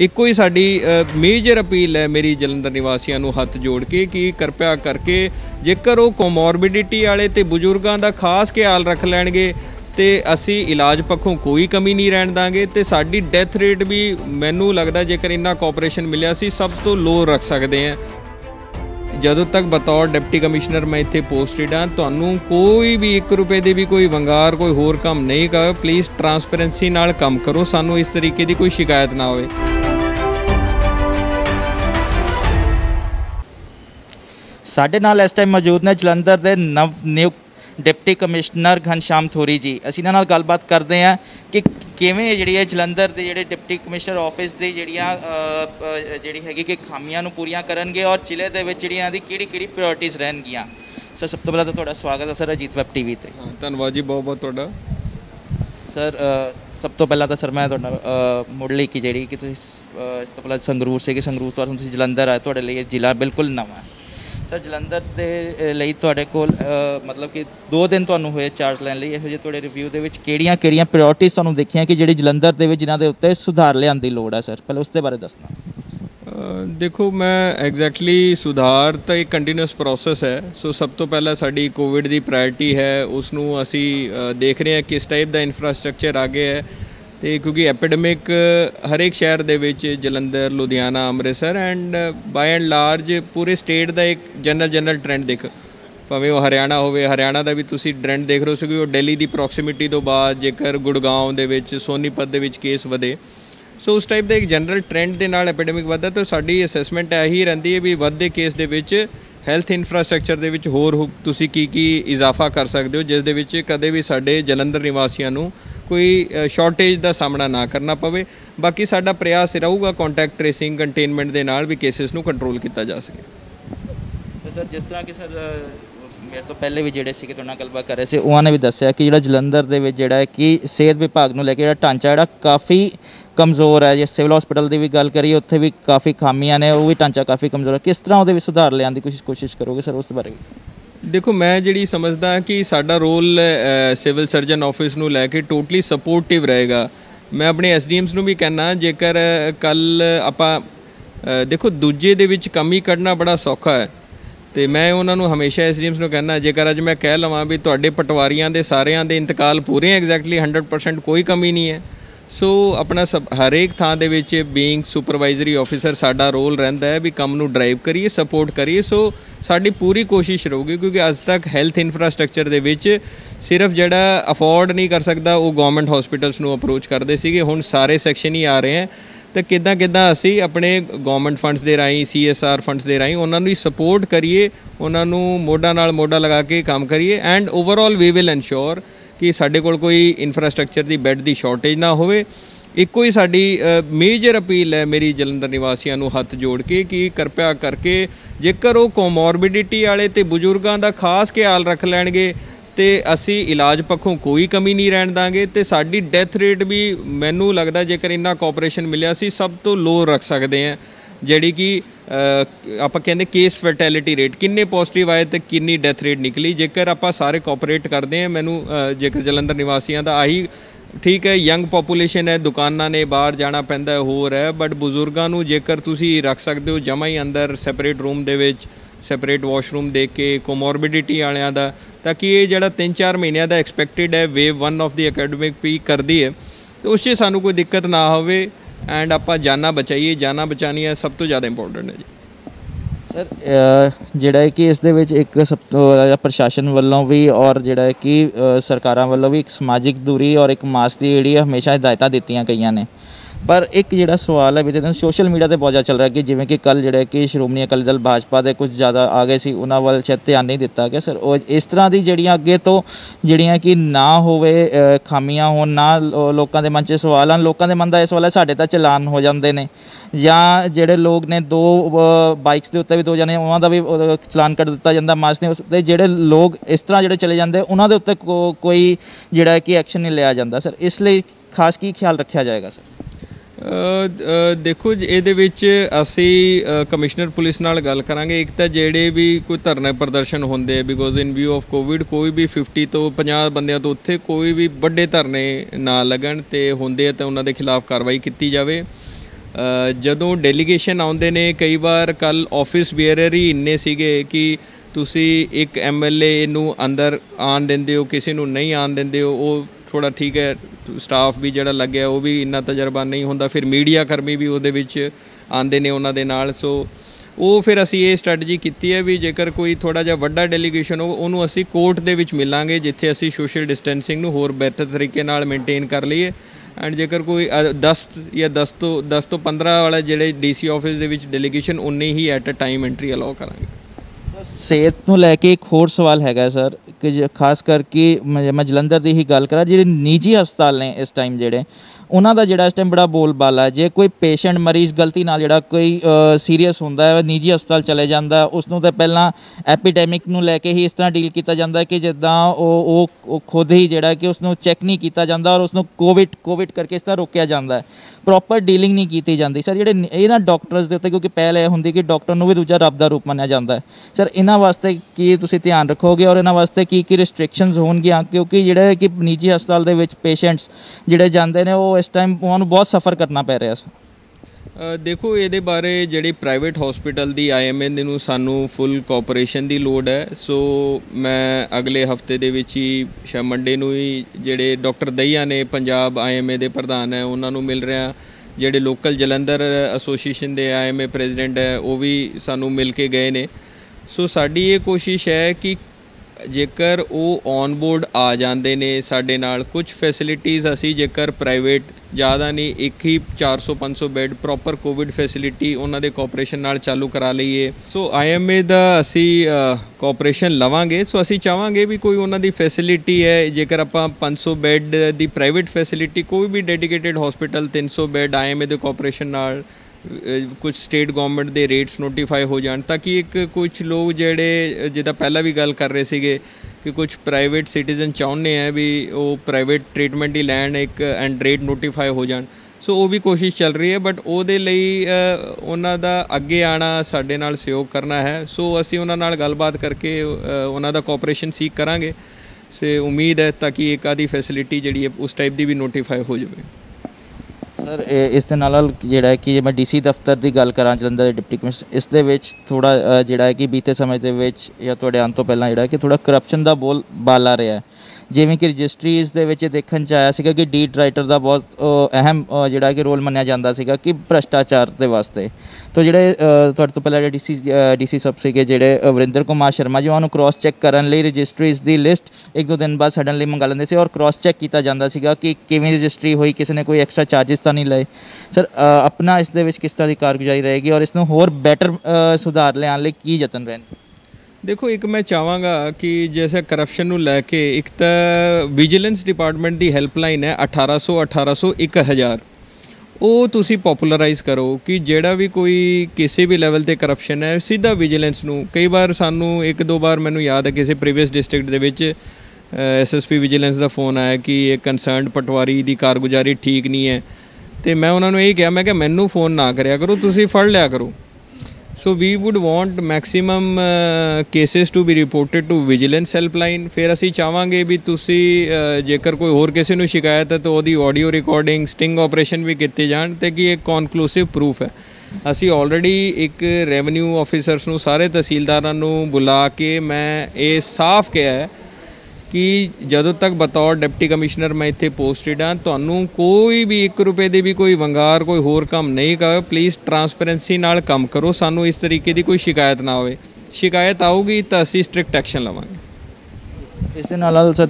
एको ही साड़ी major appeal है मेरी जलंधर निवासियों को हाथ जोड़ के कि कृपया करके जेकर वो कोमोरबिडिटी वाले तो बुजुर्गों का खास ख्याल रख लैणगे तो असी इलाज पक्षों कोई कमी नहीं रहन देंगे तो साड़ी डैथ रेट भी मैनू लगता जेकर इन्ना कोऑपरेशन मिलिया सी सब तो लो रख सकते हैं। जदों तक बतौर डिप्टी कमिश्नर मैं इत्थे पोस्टिड हाँ, तुहानूं कोई भी 1 रुपए की भी कोई वंगार कोई होर काम नहीं कर, प्लीज़ ट्रांसपेरेंसी नाल काम करो, सानूं इस तरीके की कोई शिकायत ना होए। साडे नाल इस टाइम मौजूद ने जलंधर के नव नियुक्त डिप्टी कमिश्नर घनश्याम थोरी जी। असीं इन्हां नाल गलबात करते हैं कि किवें जिहड़ी है जलंधर के जिहड़े डिप्टी कमिश्नर ऑफिस की जिहड़ी हैगी कि खामियां नूं पूरियां करनगे और जिले दे विच जिहड़ियां दी किहड़ी-किहड़ी प्रायोरिटीज़ रहनगियां। सर सब तो पहला तो तुहाडा स्वागत है सर अजीत वैब टीवी ते। धन्नवाद जी, बहुत बहुत तुहाडा। सर सब तो पहला तो सर मैं तुहाडा मुढ़ली की जिहड़ी कि तुसीं इस तो पहला संगरूर से संगरूर तो तुसीं जलंधर आए, तुहाडे लिए जिला बिल्कुल नवां है। सर जलंधर के लिए तुहाडे कोल मतलब कि 2 दिन तुहानूं होए चार्ज लैण लई, इहो जिहे तुहाडे रिव्यू दे विच किहड़ियां-किहड़ियां प्रायोरिटीज़ तुहानूं दिखियां कि जिहड़ी जलंधर दे विच जिन्हां दे उत्ते सुधार लिआउण दी लोड़ है? सर पहले उस दे बारे दसना। देखो मैं एग्जैक्टली सुधार तो एक कंटीन्यूअस प्रोसैस है, सो सब तो पहला साडी कोविड दी प्रायोरिटी है, उसनूं असीं देख रहे हैं किस टाइप दा इंफ्रास्ट्रक्चर आगे है तो क्योंकि एपीडेमिक हर एक शहर के Jalandhar Ludhiana Amritsar and by and large पूरे स्टेट का एक जनरल ट्रेंड देख भावें वो हरियाणा होवे, हरियाणा का भी तुसी ट्रेंड देख रहे हो क्योंकि दिल्ली की प्रोक्सीमिटी तो बाद जेकर गुड़गांव के सोनीपत के केस वधे, सो उस टाइप का एक जनरल ट्रेंड के नाल एपीडेमिक वधा। तो साड़ी असैसमेंट यही रही है भी वधदे केस के हैल्थ इंफ्रास्ट्रक्चर के होर तुसी की इजाफा कर सकते हो जिस दे कदे भी साडे जलंधर निवासियों नूं कोई शॉर्टेज का सामना ना करना पवे। बाकी साडा प्रयास रहूगा कॉन्टैक्ट ट्रेसिंग कंटेनमेंट के नाल भी केसेस नूं कंट्रोल किया जा सके। सर जिस तरह कि सर मेरे तो पहले भी जिहड़े सीगे तुहाडे नाल गलबात कर रहे थे उन्होंने भी दस्सिया कि जिहड़ा जलंधर दे विच जिहड़ा है कि सेहत विभाग नूं लेके जिहड़ा ढांचा जिहड़ा काफ़ी कमज़ोर है, जे सिविल हॉस्पिटल की भी गल करिए उत्थे भी काफ़ी खामियां ने, वो भी ढांचा काफ़ी कमज़ोर है, किस तरह उहदे विच सुधार लिआउण दी कोशिश करोगे सर उस बारे भी? देखो मैं जिहड़ी समझदा कि साडा रोल सिविल सर्जन ऑफिस नूं लैके टोटली सपोर्टिव रहेगा। मैं अपने एसडीएम्स नूं भी कहना जेकर कल आपां देखो दूजे दे विच कमी कढना बड़ा सौखा है तो मैं उन्हां नूं हमेशा एसडीएम्स नूं कहना जेकर अज मैं कह लवां भी तुहाडे पटवारियां दे सारियां दे इंतकाल पूरे एग्जैक्टली 100% कोई कमी नहीं है, सो अपना सब हर एक थां दे विच बीइंग सुपरवाइजरी ऑफिसर साडा रोल रहिंदा है भी कम नूं ड्राइव करिए सपोर्ट करिए, सो साडी पूरी कोशिश रहूगी क्योंकि अज तक हैल्थ इंफ्रास्ट्रक्चर दे विच सिर्फ जिहड़ा अफोर्ड नहीं कर सकदा वो गवर्नमेंट हॉस्पिटल्स नूं अप्रोच करदे सीगे, हुण सारे सैक्शन ही आ रहे हैं तो किदां किदां असीं अपने गवर्नमेंट फंड्स दे राहीं CSR फंड्स दे राहीं उन्हां नूं सपोर्ट करिए, उन्हां नूं मोढा नाल मोढा लगा के काम करिए and overall we will ensure कि साडे कोल कोई इंफ्रास्ट्रक्चर की बैड की शॉर्टेज ना होवे। एको ही साड़ी मेजर अपील है मेरी जलंधर निवासियों को हाथ जोड़ के कि कृपया करके जेकर वो कोमोरबिडिटी वाले तो बुजुर्गों का खास ख्याल रख लैणगे तो असी इलाज पक्षों कोई कमी नहीं रहन देंगे तो साड़ी डैथ रेट भी मैनू लगता जेकर इन्ना कोऑपरेशन मिलिया सी सब तो लो रख सकते हैं जिहड़ी कि आप कहते केस फैटैलिटी रेट किन्ने पॉजिटिव आए तो किन्नी डैथ रेट निकली जेकर आप सारे कोऑपरेट करते हैं। मैनू जेकर जलंधर निवासियों का आही ठीक है यंग पॉपूलेशन है दुकाना ने बाहर जाना पैंदा है होर है बट बुजुर्गों को जेकर तुसी रख सकते हो जमा ही अंदर सैपरेट रूम दे विच सैपरेट वाशरूम दे के कोमोरबिडिटी वालियां दा ताकि ये जिहड़ा 3-4 महीनों का एक्सपैक्टेड है wave 1 of the academic peak करती है तो उस च सानू कोई दिक्कत ना होवे एंड आपां जाना बचाइए, जाना बचानिया सब तो ज़्यादा इंपोर्टेंट है जी। सर जिहड़ा है कि इस दे विच एक सब तो प्रशासन वालों भी और जिहड़ा है कि सरकारां वालों भी एक समाजिक दूरी और एक मास्क की जिहड़ी हमेशा हिदायतां दित्तियां गईयां ने, पर एक जिहड़ा सवाल है भी तो सोशल मीडिया पर बहुत ज़्यादा चल रहा है कि जिवें कि कल जिहड़ा कि श्रोमणी अकाली दल भाजपा के कुछ ज़्यादा आ गए सी उन्हां वाल शायद ध्यान नहीं दिता गया। सर और इस तरह की जिहड़ियां अगे तो जिहड़ियां कि ना होवे खामियां होण ना लोकां दे मन 'च सवाल आन, लोकां दे मन दा इस सवाल है साडे तां चलान हो जांदे ने जां जिहड़े लोग ने 2 बाइक्स के उत्ते भी 2 जने उन्हां दा भी चलान कट दिता जांदा मास ने, उस ते जिहड़े लोग इस तरह जिहड़े चले जांदे उन्हां दे उत्ते कोई जिहड़ा कि एक्शन नहीं लिया जांदा। सर इस लई खास की ख्याल रखिया जाएगा? सर देखो इहदे विच असी कमिश्नर पुलिस नाल गल करांगे, एक तो जिहड़े भी कोई धरने प्रदर्शन होंदे because in view of Covid कोई भी 50 तो 50 बंदियां तो उत्थे कोई भी वड्डे धरने ना लगन ते होंदे ते उन्हां दे खिलाफ कार्रवाई कीती जावे। ਜਦੋਂ ਡੈਲੀਗੇਸ਼ਨ ਆਉਂਦੇ ਨੇ ਕਈ ਵਾਰ ਕੱਲ ਆਫਿਸ ਬੀਅਰਰ ਹੀ ਇੰਨੇ ਸੀਗੇ ਕਿ ਤੁਸੀਂ ਇੱਕ ਐਮਐਲਏ ਨੂੰ ਅੰਦਰ ਆਣ ਦਿੰਦੇ ਹੋ ਕਿਸੇ ਨੂੰ ਨਹੀਂ ਆਣ ਦਿੰਦੇ ਹੋ। ਉਹ थोड़ा ठीक है स्टाफ भी जोड़ा लग गया वो भी इन्ना तजर्बा नहीं होंदा, फिर मीडिया कर्मी भी वो आते ने उन्होंने नाल। सो वो फिर असी ये स्ट्रैटेजी की है भी जेकर कोई थोड़ा जिहा वड्डा डेलीगेशन हो उन्होंने असी कोर्ट दे विच मिलांगे जिथे असी सोशल डिस्टेंसिंग नूं होर बेहतर तरीके नाल मेनटेन कर लईए। एंड जेकर कोई 10 to 15 वाला जिहड़े डीसी ऑफिस दे विच डेलीगेशन उन्नी ही at a time entry allow करांगे। सेहत को लैके एक होर सवाल है सर कि खास करके मैं जलंधर की ही गल करा जो निजी हस्पताल ने इस टाइम जोड़े उन्होंने जोड़ा इस टाइम बड़ा बोलबाला है। जो कोई पेशेंट मरीज गलती ना जोड़ा कोई सीरीयस होंदा है निजी हस्पताल चले जाता उसनों तो पहला एपीडेमिक नूं लैके ही इस तरह डील किया जाता है कि जिदा वो खुद ही जोड़ा कि उसनों चैक नहीं किया जाता और उसनों कोविड करके इस तरह रोकया जाता है, प्रॉपर डीलिंग नहीं की जाती। सर जो डॉक्टर्स के उत्ते क्योंकि पहल यह होंगी कि डॉक्टर को भी दूजा रब का रूप माना जाता है, सर इन्हां वास्ते की तुसीं ध्यान रखोगे और इन्हां वास्ते की रिस्ट्रिक्शनस होणगीਆਂ क्योंकि जिहड़े कि निजी हस्पताल दे विच पेशेंट्स जिहड़े जांदे ने वो इस टाइम उन्हां नूं बहुत सफर करना पै रिहा है। देखो ये बारे जिहड़ी प्राइवेट हॉस्पिटल दी IMA नूं सानू फुल कोऑपरेशन दी लोड़ है। सो मैं अगले हफ्ते दे विच ही शायद मंडे नूं ही जिहड़े डॉक्टर दहिया ने पंजाब IMA दे प्रधान है उन्हां नूं मिल रहा, जिहड़े लोकल जलंधर एसोसीएशन दे IMA प्रेजिडेंट है वो भी सानू मिल के गए ने। सो साडी ये कोशिश है कि जेकर वो ऑन बोर्ड आ जाते ने साडे नाल कुछ फैसिलिटीज़ असी जेकर प्राइवेट ज़्यादा नहीं एक ही 400-500 बैड प्रॉपर कोविड फैसिलिटी उन्होंने कोऑपरेशन नाल चालू करा लईए। सो IMA दा असी कोऑपरेशन लवांगे। सो असी चाहांगे भी कोई उन्होंने फैसिलिटी है जेकर आपां 500 बैड दी प्राइवेट फैसिलिटी कोई भी डेडिकेटेड हॉस्पिटल 300 बैड IMA दे कोऑपरेशन नाल कुछ स्टेट गवर्नमेंट दे रेट्स नोटिफाई हो जान ताकि एक कुछ लोग जेड़े जिदा पहला भी गल कर रहे सीगे कि कुछ प्राइवेट सिटीजन चाहुंदे हैं भी वो प्राइवेट ट्रीटमेंट ही लैन एक एंड रेट नोटिफाई हो जान। सो वो भी कोशिश चल रही है बट उहदे लई उन्हां दा अगे आना साडे नाल सहयोग करना है। सो असीं उन्हां नाल गलबात करके उन्हां दा कोऑपरेशन सीख करांगे। सो उम्मीद है ताकि एक आधी फैसिलिटी जिहड़ी है उस टाइप दी भी नोटिफाई हो जाए। सर इस जोड़ा है कि मैं डीसी दफ्तर की गल करा जलंधर डिप्टी कमिश्नर इस दे थोड़ा जोड़ा है कि बीते समय के आने तो पहला जोड़ा कि थोड़ा करप्शन का बोल बाला रहा है जिमें कि रजिस्ट्रीज़ के देखने आया सगा कि डीड राइटर का बहुत अहम जोड़ा कि रोल मनिया जाता है कि भ्रष्टाचार के वास्ते। तो जोड़े थोड़े तो पहले डी सी सब से जोड़े अविंदर कुमार शर्मा जी उन्होंने क्रॉस चैक करने रजिस्ट्रीज़ की लिस्ट 1-2 दिन बाद सडनली मंगा लेंगे से और क्रॉस चैक किया जाता है कि किवें रजिस्ट्री हुई किसी ने कोई एक्स्ट्रा चार्जिस तो नहीं लाए। सर अपना इस किस तरह की कारगुजारी रहेगी और इसनूं होर बैटर सुधार लियाने की यतन रहणगे? देखो एक मैं चाहांगा कि जैसे करप्शन नूं लैके एक तो विजिलेंस डिपार्टमेंट की हैल्पलाइन है 1800 1800 1000 वो तुसी पॉपुलराइज करो कि जेड़ा भी कोई किसी भी लेवल ते करप्शन है सीधा विजिलेंस नूं। कई बार सानू 1-2 बार मैनूं याद है किसी प्रीवियस डिस्ट्रिक्ट दे विच SSP विजिलेंस का फोन आया कि एक कंसर्नड पटवारी की कारगुजारी ठीक नहीं है तो मैं उन्होंने यही कहा मैं क्या मैनू फोन ना करा करो तुसी फड़ लिया करो। So we would want maximum cases to be reported to vigilance helpline. फिर असी चाहांगे भी तुसी जेकर कोई होर किसी नूं शिकायत है तो वो ऑडियो रिकॉर्डिंग स्टिंग ऑपरेशन भी किए जाण ते कि एक कॉन्क्लूसिव प्रूफ है। असी ऑलरेडी एक रेवन्यू ऑफिसर्स नूं सारे तहसीलदारां नूं बुला के मैं ये साफ किया है कि जदों तक बतौर डिप्टी कमिश्नर मैं इत्थे पोस्टिड हाँ तुहानूं कोई भी 1 रुपए की भी कोई वंगार कोई होर काम नहीं करो। प्लीज़ ट्रांसपेरेंसी नाल काम करो, सानूं इस तरीके की कोई शिकायत ना आवे। शिकायत आऊगी तो असीं स्ट्रिक्ट एक्शन लवांगे। इस दे नाल सर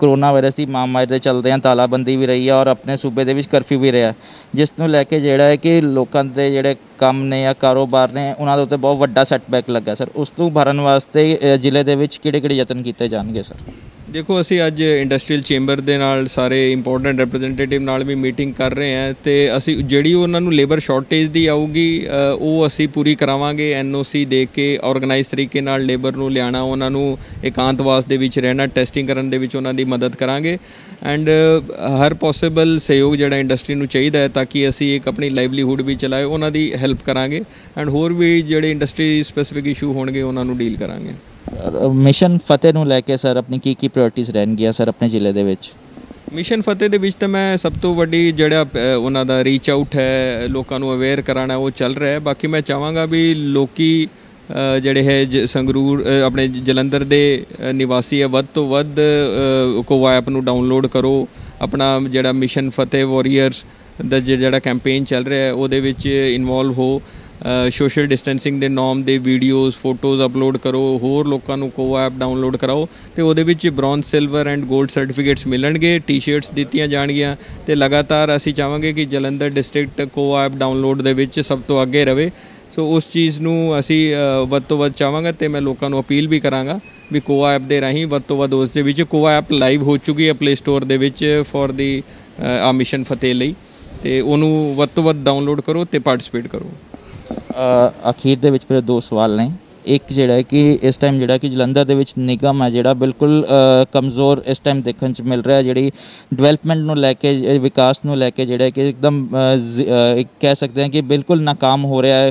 कोरोना वायरस की महामारी के चलते हैं तालाबंदी भी रही है और अपने सूबे के कर्फ्यू भी रहा जिसनों लैके जोड़ा है कि लोगों के जोड़े काम ने या कारोबार ने उन्होंने उत्ते बहुत वड्डा सैटबैक लगा। सर उस तों भरन वास्ते जिले के किहड़े-किहड़े यतन किए जाएंगे? सर देखो असी अज इंडस्ट्रीयल चेंबर दे नाल सारे इंपोर्टेंट रिप्रेजेंटेटिव नाल भी मीटिंग कर रहे हैं तो असी जिहड़ी उन्होंने लेबर शॉर्टेज की आऊगी वो असी पूरी करावांगे। NOC दे के ऑर्गेनाइज तरीके नाल लेबर नूं लिआना उन्होंने एकांतवास दे विच रहना टैसटिंग करन दे विच उन्हां दी मदद करांगे एंड हर पॉसिबल सहयोग जिहड़ा इंडस्ट्री नूं चाहिदा है ताकि असी एक अपनी लाइवलीहुड भी चलाए उन्हां दी हैल्प करांगे एंड होर भी जिहड़े इंडस्ट्री स्पेसिफिक इशू होणगे उन्हां नूं डील करांगे। मिशन फतेह नूं लैके सर अपनी की प्रायोरिटीज़ रहणगीਆਂ सर अपने जिले दे विच? मिशन फतेह के बीच तो मैं सब तो वही जोड़ा उन्होंने रीच आउट है, लोगों अवेयर कराना वो चल रहा है। बाकी मैं चाहवागा भी लोग जोड़े है संगरूर अपने जलंधर के निवासी है, वध तो वध को ऐप को डाउनलोड करो, अपना जोड़ा मिशन फतेह वॉरियर्स दा जोड़ा कैंपेन चल रहा है उहदे विच इनवॉल्व हो, सोशल डिस्टेंसिंग के नॉर्म के वीडियोज़ फोटोज़ अपलोड करो, होर लोगों को कोऐप डाउनलोड कराओ तो वो bronze silver and gold certificates मिलणगे, टी शर्ट्स दित्तियां जाणगियां ते लगातार असी चाहांगे कि जलंधर डिस्ट्रिक्ट कोऐप डाउनलोड दे विच सब तो अगे रहे। सो उस चीज़ नूं असी वध तो वध चाहांगे तो मैं लोगों को अपील भी करांगा भी कोऐप दे राहीं वध तो वध उस दे विच कोऐप लाइव हो चुकी है प्ले स्टोर दे विच फॉर दी आ मिशन फतेह लई ते उहनूं वध तो वध डाउनलोड करो ते पार्टिसिपेट करो। अखीर दे विच फिर दो सवाल ने, एक जिहड़ा है कि इस टाइम जिहड़ा कि जलंधर दे विच निगम है जिहड़ा बिल्कुल कमज़ोर इस टाइम देखने को मिल रहा है, जिहड़ी डिवेलपमेंट नूं लैके विकास नूं लैके जिहड़ा कि एकदम कह सकते हैं कि बिल्कुल नाकाम हो रहा है।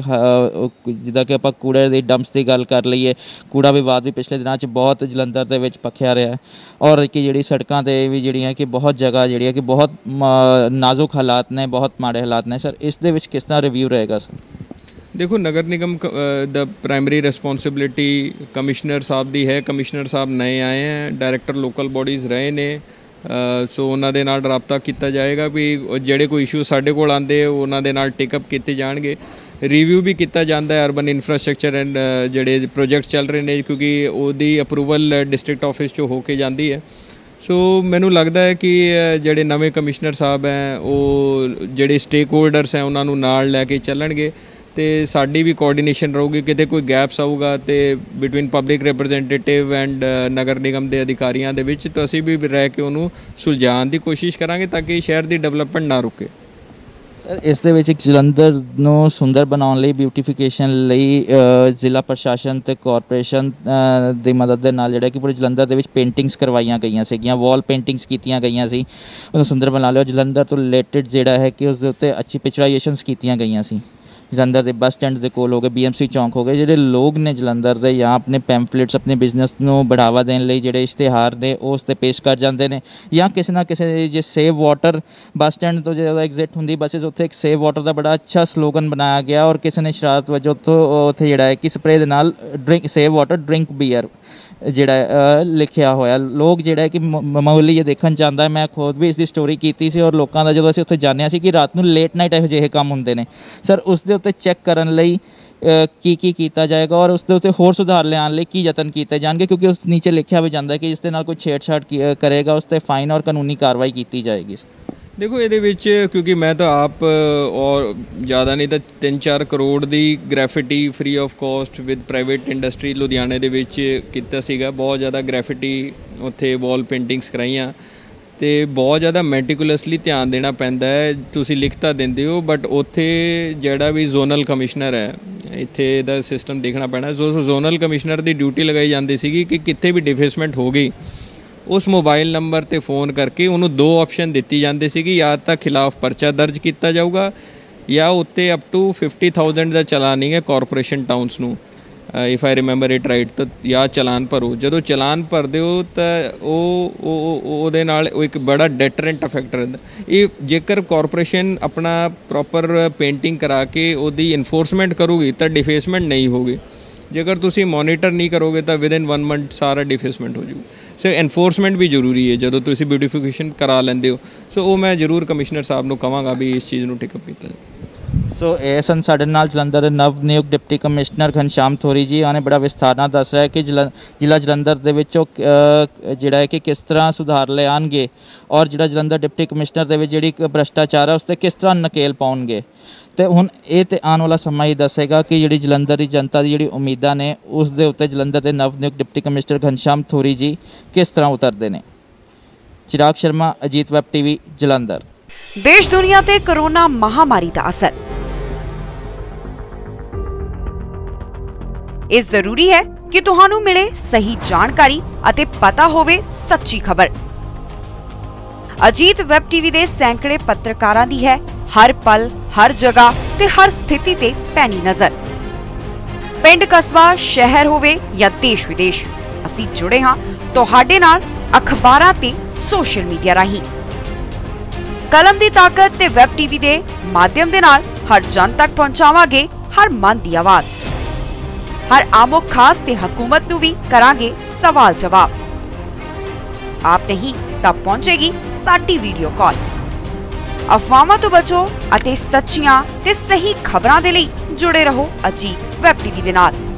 जिदा कि आपां कूड़े दे डंप्स की गल कर लईए, कूड़ा विवाद भी पिछले दिनों बहुत जलंधर दे विच पखिया रहा है और कि जिहड़ी सड़कां ते भी जिहड़ियां कि बहुत जगह जिहड़ियां कि बहुत नाजुक हालात ने, बहुत माड़े हालात ने। सर इस दे विच किस तरह रिव्यू रहेगा? सर देखो, नगर निगम द प्राइमरी रिस्पोंसिबिलिटी कमिश्नर साहब दी है। कमिश्नर साहब नए आए हैं, डायरैक्टर लोकल बॉडीज़ रहे ने, सो उन्होंने रबता किया जाएगा भी जोड़े कोई इशू साढ़े को आते उन्होंने टेकअप किए जाएंगे। रिव्यू भी किया जाता है अर्बन इंफ्रास्ट्रक्चर एंड जोड़े प्रोजेक्ट चल रहे हैं क्योंकि उसकी अप्रूवल डिस्ट्रिक्ट ऑफिस चो होके जाती है। सो मैनू लगता है कि जोड़े नवें कमिश्नर साहब हैं वो जोड़े स्टेक होल्डरस हैं उन्होंने नाल लैके चलणगे तो साड़ी भी कोऑर्डिनेशन रहूगी, कितने कोई गैप्स आऊगा तो बिटवीन पब्लिक रिप्रेजेंटेटिव एंड नगर निगम के अधिकारियों के बीच तो असी भी रह के उन्होंने सुलझाने की कोशिश करांगे ताकि शहर की डेवलपमेंट ना रुके। सर इस दे विच जलंधर नूं सुंदर बनाने लिए ब्यूटीफिकेशन लई जिला प्रशासन ते कॉरपोरेशन दी मदद दे नाल जिहड़ा कि पूरे जलंधर दे विच पेंटिंग्स करवाईयां गईयां सीगियां, वॉल पेंटिंग्स कीतीयां गईयां सी उहनूं सुंदर बना लिया। जलंधर तो रिलेटेड जिहड़ा है कि उस दे उत्ते अच्छी पिक्चराइजेशनस कीतीयां गईयां सी। जलंधर के बस स्टैंड के कोल हो गए, BMC चौंक हो गए, जिहड़े लोग ने जलंधर के या अपने पैम्फलेट्स अपने बिजनेस को बढ़ावा देने लिए जिहड़े इश्तेहार ने उस ते पेश कर जाते हैं या किसी ना किसी जे सेव वाटर बस स्टैंड तो जो एग्जिट होंगी बसिस उत्थे एक सेव वाटर का बड़ा अच्छा स्लोगन बनाया गया और किसी ने शरारत वजों उत्थे जिहड़ा है कि स्प्रे दे नाल drink save water drink beer जिहड़ा लिखिया होया। लोग जिहड़ा है कि माहौली ये देखण चाहता है। मैं खुद भी इसकी स्टोरी कीती सी और लोगों का जो असीं उत्थे जाने सी कि रात नूं लेट नाइट इहो जिहे काम होंदे ने। सर उस दे उत्ते चेक करन लई की कीता जाएगा और उसके उत्ते होर सुधार लिआउण लई की यतन कीते जाणगे क्योंकि उस नीचे लिखिया भी जाता है कि जिसदे नाल कोई छेड़छाड़ करेगा उसते फाइन और कानूनी कार्रवाई कीती जाएगी। देखो ये विच क्योंकि मैं तो आप और ज़्यादा नहीं तो 3-4 करोड़ की graffiti free of cost with private industry लुधियाने के विच कीता सीगा, बहुत ज़्यादा ग्रैफिटी उत्थे वॉल पेंटिंग्स कराइयां तो बहुत ज़्यादा मैटिकुलसली ध्यान देना पैंदा है। तुसी लिखता देंदे हो बट उत्थे जिहड़ा भी जोनल कमिश्नर है इत्थे दा सिस्टम देखना पैना। जो जोनल कमिश्नर की ड्यूटी लगाई जाती सी कि कितने भी डिफेसमेंट हो गई उस मोबाइल नंबर ते फोन करके उन्होंने 2 ऑप्शन दिती जाती सी कि या तो खिलाफ परचा दर्ज किया जाऊगा या उत्ते अप टू 50,000 का चलान है कॉरपोरेशन टाउन्स नूं if I remember it right तो या चलान भरो। जो चलान भरते हो तो एक बड़ा डेटरेंट इफेक्ट रहता ये। जेकर कॉरपोरेशन अपना प्रॉपर पेंटिंग करा के उसकी इनफोर्समेंट करूगी तो डिफेसमेंट नहीं होगी, जेकर तुसी मॉनिटर नहीं करोगे तो विद इन 1 मंथ सारा डिफेसमेंट हो जाएगा। सो एनफोर्समेंट भी जरूरी है जो तुसी ब्यूटीफिकेशन करा लेंदे हो। सो वो मैं जरूर कमिश्नर साहब नूं कहांगा भी इस चीज़ नूं टेकअप कीता जाए। सो ये सन साढ़े नाल जलंधर नवनियुक्त डिप्टी कमिश्नर घनश्याम थोरी जी, उन्हें बड़ा विस्तार नाल दस रहा है कि जिला जलंधर दे विच जिहड़ा है कि किस तरह सुधार लिआउणगे और जिहड़ा जलंधर डिप्टी कमिश्नर दे विच जिहड़ी भ्रष्टाचार है उसते किस तरह नकेल पाउणगे। तो हुण ये तो आने वाला समा ही दसेगा कि जिहड़ी जलंधर की जनता की जिहड़ी उम्मीदां ने उस दे उत्ते जलंधर के नवनियुक्त डिप्टी कमिश्नर घनश्याम थोरी जी किस तरह उतरते हैं। Chirag Sharma, Ajit web TV, Jalandhar. देश दुनिया ते कोरोना महामारी दा असर इस जरूरी है कि तुहानू मिले सही जानकारी अते पता होवे सच्ची खबर। अजीत वैब TV दे सैकड़े पत्रकारां दी है हर पल हर जगह ते हर स्थिति ते पैनी नजर। पिंड कस्बा शहर होवे या देश विदेश असीं जुड़े हां तुहाडे नाल अखबारां ते सोशल मीडिया राही। कलम की ताकत ते वैब टीवी के माध्यम के नाल हर जन तक पहुंचावांगे हर मन की आवाज, हर आमो खास ते हुकूमत नूं भी करांगे सवाल जवाब। आप नहीं तब पहुंचेगी साडी वीडियो कॉल। अफवाहों तो बचो अते सच्चियां ते सही खबरां दे लई जुड़े रहो अजीत वैब टीवी दे नाल।